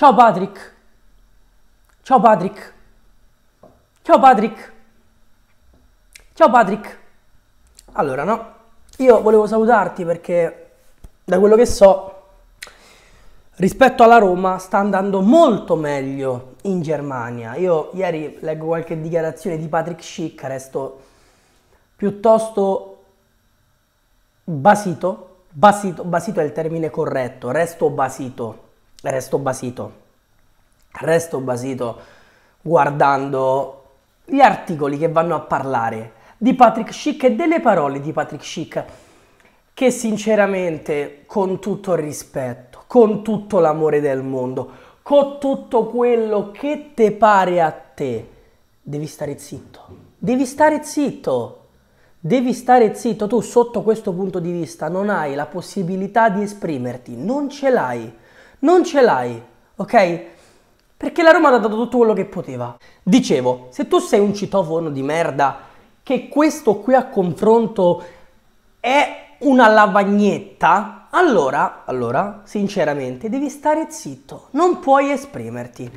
Ciao Patrick. Ciao Patrick. Ciao Patrick. Ciao Patrick. Allora, no, io volevo salutarti perché da quello che so rispetto alla Roma sta andando molto meglio in Germania. Io ieri leggo qualche dichiarazione di Patrick Schick, resto piuttosto basito è il termine corretto, resto basito guardando gli articoli che vanno a parlare di Patrick Schick e delle parole di Patrick Schick, che sinceramente, con tutto il rispetto, con tutto l'amore del mondo, con tutto quello che te pare a te, devi stare zitto. Devi stare zitto. Devi stare zitto. Tu sotto questo punto di vista non hai la possibilità di esprimerti. Non ce l'hai. Non ce l'hai, ok? Perché la Roma ha dato tutto quello che poteva. Dicevo, se tu sei un citofono di merda, che questo qui a confronto è una lavagnetta, allora, sinceramente, devi stare zitto, non puoi esprimerti.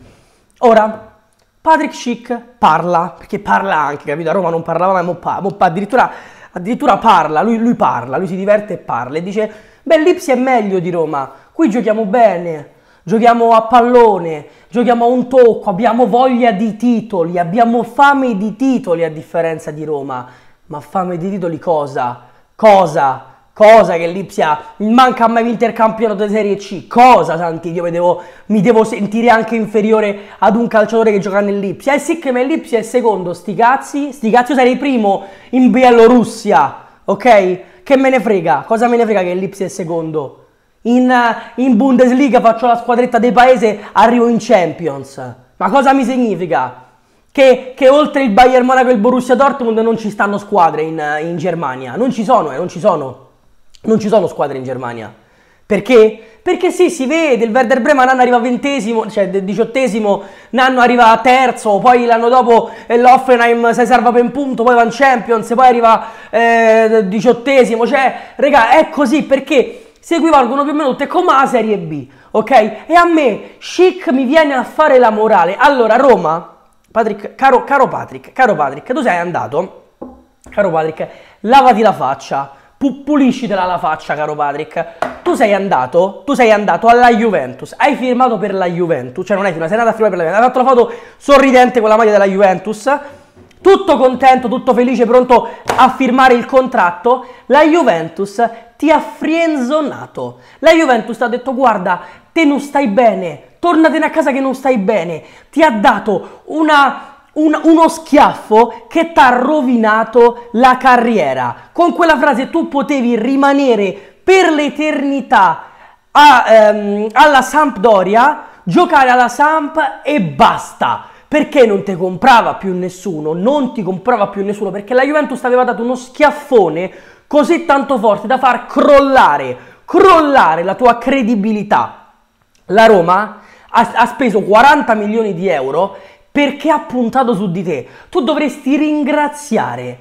Ora, Patrick Schick parla, perché parla anche, capito? A Roma non parlava mai, addirittura parla, lui parla, lui si diverte e parla, e dice, beh, l'Ipsia è meglio di Roma, qui giochiamo bene, giochiamo a pallone, giochiamo a un tocco, abbiamo voglia di titoli, abbiamo fame di titoli a differenza di Roma, ma fame di titoli cosa? Cosa che l'Ipsia manca a me vincere il campionato di Serie C? Cosa, santi? Io mi devo sentire anche inferiore ad un calciatore che gioca nell'Ipsia? Eh sì, che me l'Ipsia è secondo, sti cazzi, io sarei primo in Bielorussia, ok? Che me ne frega? Cosa me ne frega che l'Ipsia è secondo? In Bundesliga faccio la squadretta del paese, arrivo in Champions. Ma cosa mi significa? Che oltre il Bayern Monaco e il Borussia Dortmund non ci stanno squadre in Germania. Non ci sono squadre in Germania. Perché? Perché sì, si vede, il Werder Bremen l'anno arriva ventesimo, cioè diciottesimo, l'anno arriva terzo, poi l'anno dopo l'Hoffenheim si salva per un punto, poi va in Champions, poi arriva diciottesimo, cioè, regà, è così, perché si equivalgono più o meno tutte come la Serie B, ok? E a me Schick mi viene a fare la morale. Allora, Roma... Patrick, caro Patrick, tu sei andato? Caro Patrick, lavati la faccia, puliscitela la faccia, caro Patrick. Tu sei andato alla Juventus, hai firmato per la Juventus, cioè non hai firmato, sei andato a firmare per la Juventus, hai fatto la foto sorridente con la maglia della Juventus, tutto contento, tutto felice, pronto a firmare il contratto, la Juventus ti ha friendzonato. La Juventus ti ha detto, guarda, te non stai bene, tornatene a casa che non stai bene. Ti ha dato uno schiaffo che ti ha rovinato la carriera. Con quella frase tu potevi rimanere per l'eternità alla Sampdoria, giocare alla Samp e basta. Perché non ti comprava più nessuno? Non ti comprava più nessuno perché la Juventus ti aveva dato uno schiaffone così tanto forte da far crollare la tua credibilità. La Roma ha speso 40 milioni di euro perché ha puntato su di te. Tu dovresti ringraziare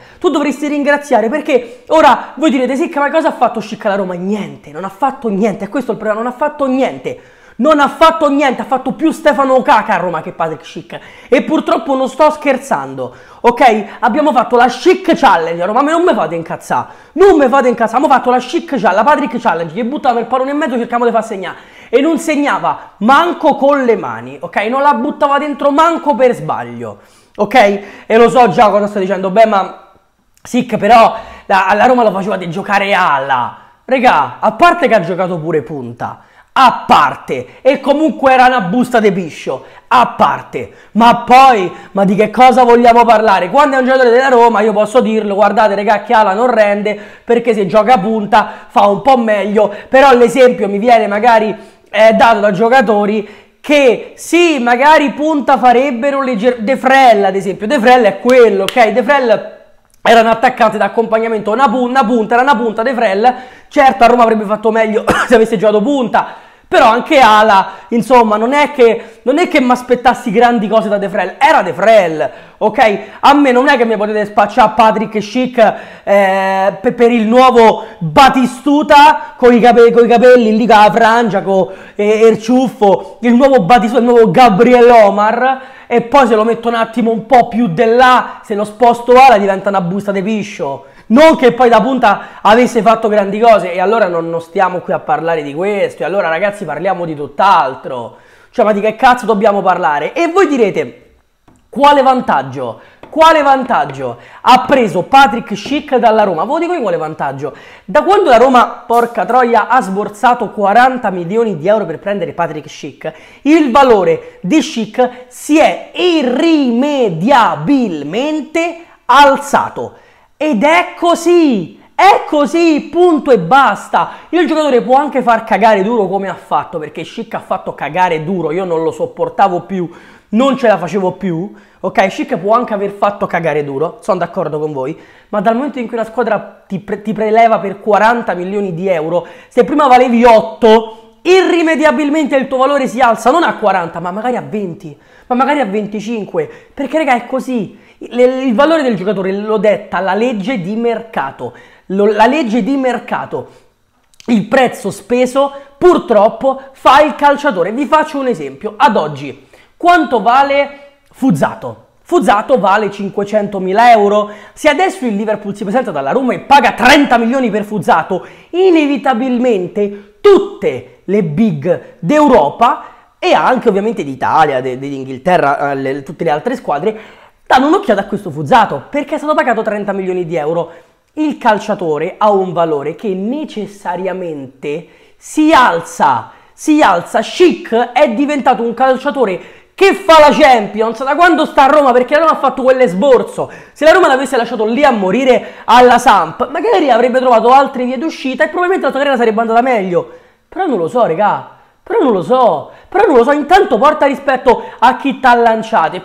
perché ora voi direte sì, ma cosa ha fatto Schick alla Roma? Niente, non ha fatto niente, questo è il problema, non ha fatto niente, ha fatto più Stefano Okaka a Roma che Patrick Schick e purtroppo non sto scherzando, ok? Abbiamo fatto la Schick Challenge a Roma, ma non mi fate incazzare, abbiamo fatto la Schick Challenge, la Patrick Challenge, gli buttavamo il pallone in mezzo e cercavamo di far segnare e non segnava manco con le mani, ok? Non la buttava dentro manco per sbaglio, ok? E lo so già cosa sto dicendo, beh ma Schick però alla Roma lo faceva di giocare ala, regà, a parte che ha giocato pure punta, a parte, e comunque era una busta de piscio, a parte, ma poi, ma di che cosa vogliamo parlare? Quando è un giocatore della Roma, io posso dirlo, guardate regà che ala non rende, perché se gioca a punta fa un po' meglio, però l'esempio mi viene magari dato da giocatori che sì, magari punta farebbero De Frel, ad esempio, De Frel è quello, ok? De Frel era un attaccante d'accompagnamento, una punta, era una punta De Frel. Certo a Roma avrebbe fatto meglio se avesse giocato punta, Però anche Ala, insomma, non è che mi aspettassi grandi cose da De Vrel, era De Vrel, ok? A me non è che mi potete spacciare Patrick Schick per il nuovo Batistuta con i capelli in liga a frangia, con il ciuffo, il nuovo Batistuta, il nuovo Gabriel Omar, e poi se lo metto un attimo un po' più di là, se lo sposto Ala diventa una busta di piscio. Non che poi da punta avesse fatto grandi cose, e allora non stiamo qui a parlare di questo, e allora ragazzi parliamo di tutt'altro. Cioè, ma di che cazzo dobbiamo parlare? E voi direte, quale vantaggio? Quale vantaggio ha preso Patrick Schick dalla Roma? Ve lo dico io quale vantaggio. Da quando la Roma, porca troia, ha sborsato 40 milioni di euro per prendere Patrick Schick, il valore di Schick si è irrimediabilmente alzato. Ed è così, punto e basta. Il giocatore può anche far cagare duro come ha fatto, perché Schick ha fatto cagare duro, io non lo sopportavo più, non ce la facevo più, ok? Schick può anche aver fatto cagare duro, sono d'accordo con voi, ma dal momento in cui una squadra ti preleva per 40 milioni di euro, se prima valevi 8, irrimediabilmente il tuo valore si alza, non a 40, ma magari a 20, ma magari a 25, perché raga è così. Il valore del giocatore lo detta la legge di mercato, la legge di mercato, il prezzo speso purtroppo fa il calciatore. Vi faccio un esempio, ad oggi quanto vale Fuzzato? Fuzzato vale 500.000 euro, se adesso il Liverpool si presenta dalla Roma e paga 30 milioni per Fuzzato, inevitabilmente tutte le big d'Europa e anche ovviamente d'Italia, dell'Inghilterra, tutte le altre squadre, danno un'occhiata a questo Fuzzato, perché è stato pagato 30 milioni di euro. Il calciatore ha un valore che necessariamente si alza, si alza. Schick è diventato un calciatore che fa la Champions da quando sta a Roma, perché la Roma ha fatto quell'esborso. Se la Roma l'avesse lasciato lì a morire alla Samp, magari avrebbe trovato altre vie d'uscita e probabilmente la sua carriera sarebbe andata meglio. Però non lo so, regà, però non lo so, intanto porta rispetto a chi t'ha lanciato.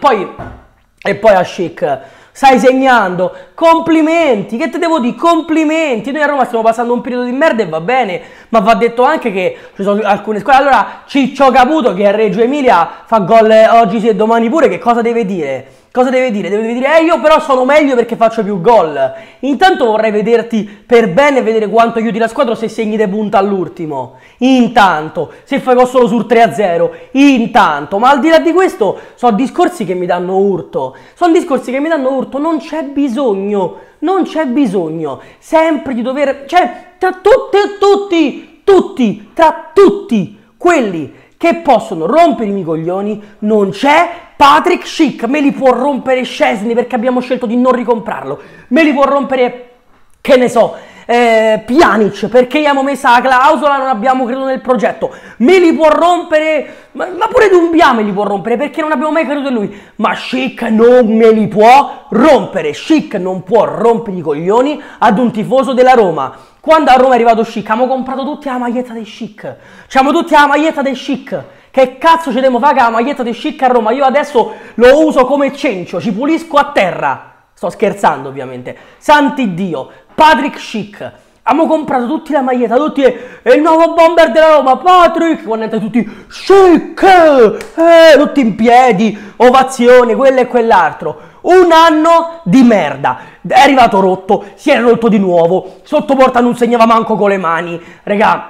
E poi a Schick, stai segnando, complimenti, che te devo dire, complimenti. Noi a Roma stiamo passando un periodo di merda e va bene, ma va detto anche che ci sono alcune squadre. Allora Ciccio Caputo, che a Reggio Emilia fa gol oggi sì e domani pure, che cosa deve dire? Cosa deve dire? Deve dire, io però sono meglio perché faccio più gol. Intanto vorrei vederti per bene, vedere quanto aiuti la squadra se segni de punta all'ultimo. Intanto, se fai gol solo sul 3-0, intanto. Ma al di là di questo, sono discorsi che mi danno urto. Sono discorsi che mi danno urto, non c'è bisogno, sempre di dover... Cioè, tra tutti quelli che possono rompermi i coglioni, non c'è Patrick Schick. Me li può rompere Szczęsny, perché abbiamo scelto di non ricomprarlo. Me li può rompere, che ne so, Pjanic, perché gli abbiamo messa la clausola, non abbiamo creduto nel progetto. Me li può rompere, ma pure Dumbia me li può rompere, perché non abbiamo mai creduto in lui. Ma Schick non me li può rompere. Schick non può rompere i coglioni ad un tifoso della Roma. Quando a Roma è arrivato Schick, abbiamo comprato tutti la maglietta dei Schick. C'abbiamo tutti la maglietta dei Schick. Che cazzo ci devo fare con la maglietta dei Schick a Roma? Io adesso lo uso come cencio, ci pulisco a terra. Sto scherzando ovviamente. Sant'Iddio, Patrick Schick. Abbiamo comprato tutti la maglietta, tutti il nuovo bomber della Roma, Patrick. Quando entra tutti, Schick, tutti in piedi, ovazione, quello e quell'altro. Un anno di merda, è arrivato rotto, si è rotto di nuovo, sotto porta non segnava manco con le mani, regà.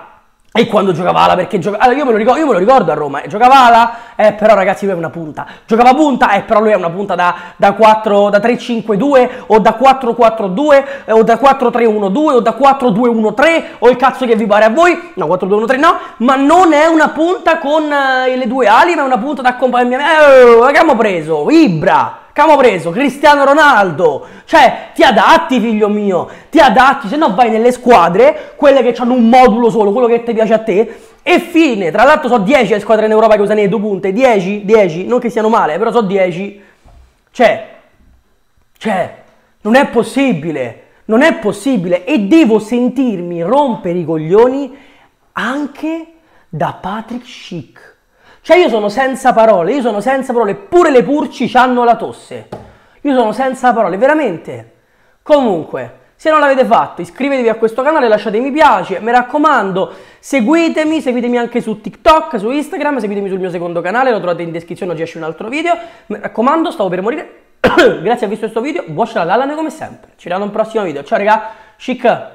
E quando giocava Ala, perché giocava... Allora, io me lo ricordo a Roma, giocava Ala, però ragazzi lui è una punta, giocava punta, però lui è una punta da 3-5-2 o da 4-4-2 o da 4-3-1-2 o da 4-2-1-3 o il cazzo che vi pare a voi, no 4-2-1-3 no, ma non è una punta con le due ali, ma è una punta da accompagnamento. Che abbiamo preso? Ibra! Che abbiamo preso? Cristiano Ronaldo! Cioè, ti adatti, figlio mio, ti adatti, se no vai nelle squadre, quelle che hanno un modulo solo, quello che ti piace a te, e fine. Tra l'altro so 10 le squadre in Europa che usano le due punte, 10, non che siano male, però so 10. Cioè, non è possibile, e devo sentirmi rompere i coglioni anche da Patrick Schick. Cioè io sono senza parole, pure le purci c'hanno la tosse. Io sono senza parole, veramente. Comunque, Se non l'avete fatto, iscrivetevi a questo canale, lasciate mi piace, mi raccomando, seguitemi anche su TikTok, su Instagram, seguitemi sul mio secondo canale, lo trovate in descrizione, oggi esce un altro video, mi raccomando, stavo per morire, grazie a aver visto questo video, buon ciao all'Alan come sempre, ci vediamo in un prossimo video, ciao raga, chic!